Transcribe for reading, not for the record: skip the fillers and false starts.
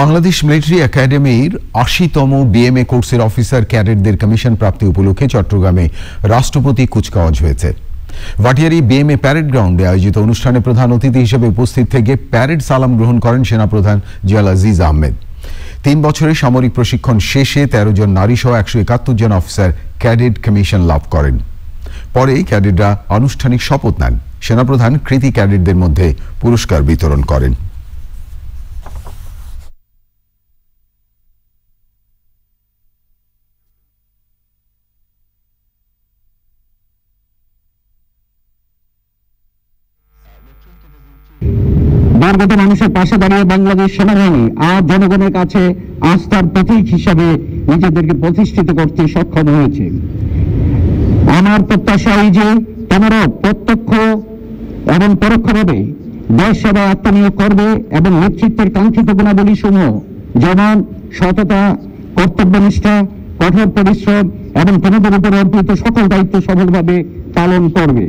Bangladesh military একাডেমির ৮০তম BMA কোর্সের অফিসার ক্যাডেটদের কমিশন প্রাপ্তি উপলক্ষে চট্টগ্রামে রাষ্ট্রপতি কুচকাওয়াজ হয়েছে। ভাটিয়ারি বিএমএ প্যারেড গ্রাউন্ডে আয়োজিত অনুষ্ঠানে প্রধান অতিথি হিসেবে উপস্থিত থেকে প্যারেড সালাম গ্রহণ করেন সেনাপ্রধান জেনারেল আজিজ আহমেদ। ৩ বছরের সামরিক প্রশিক্ষণ শেষে ১৩ জন নারী সহ ১৭১ জন অফিসার ক্যাডেট কমিশন লাভ করেন। পরে ক্যাডেটরা আনুষ্ঠানিক শপথ নেন। সেনাপ্রধান কৃতি ক্যাডেটদের মধ্যে পুরস্কার বিতরণ করেন। দুর্গত মানুষের পাশে দাঁড়িয়ে বাংলাদেশ সেনাবাহিনী আর জনগণের কাছে আস্থার প্রতীক হিসাবে নিজেদেরকে প্রতিষ্ঠিত করতে সক্ষম হয়েছে। আমার প্রত্যাশা এই যে তোমরা প্রত্যক্ষ এবং পরোক্ষভাবে দেশ সেবায় আত্মনিয়োগ করবে এবং নেতৃত্বের কাঙ্ক্ষিত গুণাবলী সমূহ যেমন সততা, কর্তব্যনিষ্ঠা, কঠোর পরিশ্রম এবং তোমাদের উপর অর্পিত সকল দায়িত্ব সফলভাবে পালন করবে।